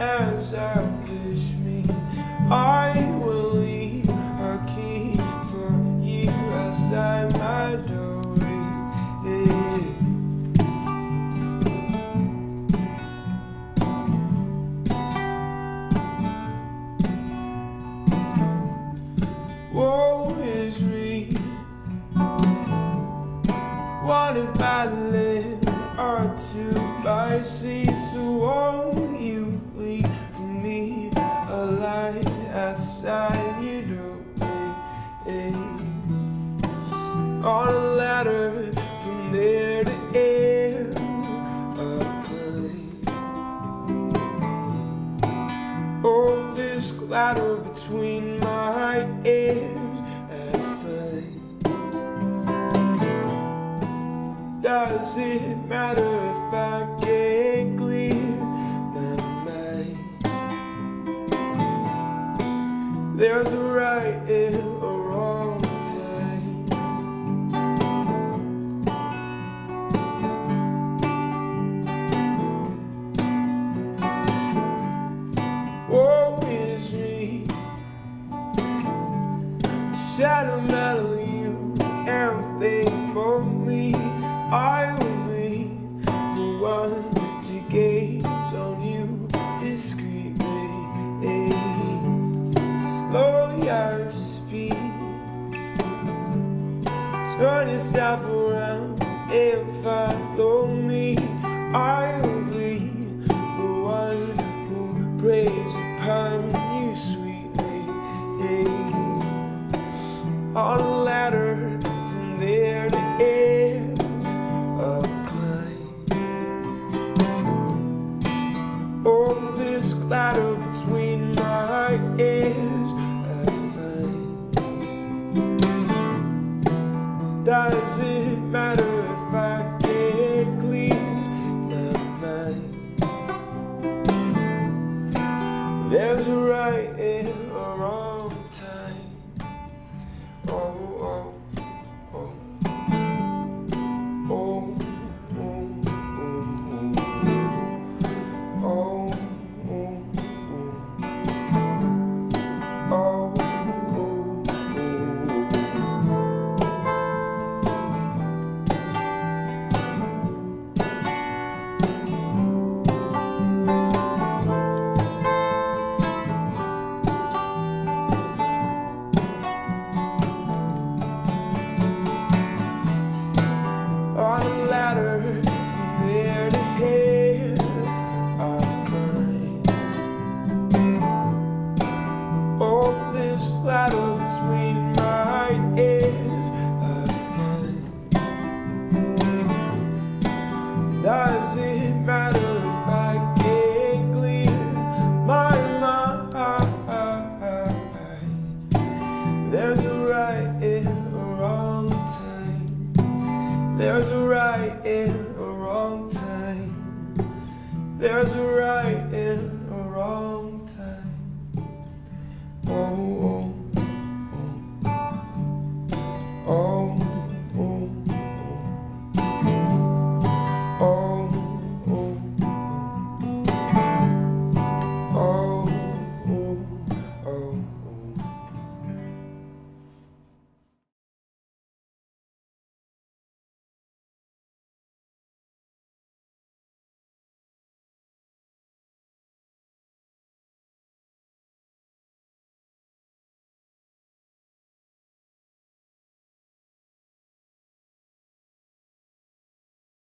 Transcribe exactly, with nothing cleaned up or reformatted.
as selfish me. I will leave a key for you outside my doorway. Yeah. Woe is me. What if I live or two by sea? So won't you leave for me a light outside your doorway? Eh? On a ladder from there to air, a plane. Oh, this clatter between my ears and flame. Does it matter if I can't clear my mind? There's a right and a wrong time. Woe is me. Shadow metal you, everything for me. I will be the one to gaze on you discreetly. Slow your speed, turn yourself around and follow me. I will be the one who preys upon you sweetly. On a ladder from there to air, a climb. Oh, this clatter between my ears, I find. Does it matter if I can't clear my mind? There's a right and a wrong time. Oh, oh, oh. Oh, oh, oh, oh, oh, oh, oh, battle between my ears, I find. Does it matter if I can't clear my mind? There's a right and a wrong time. There's a right and a wrong time. There's a right and a wrong time.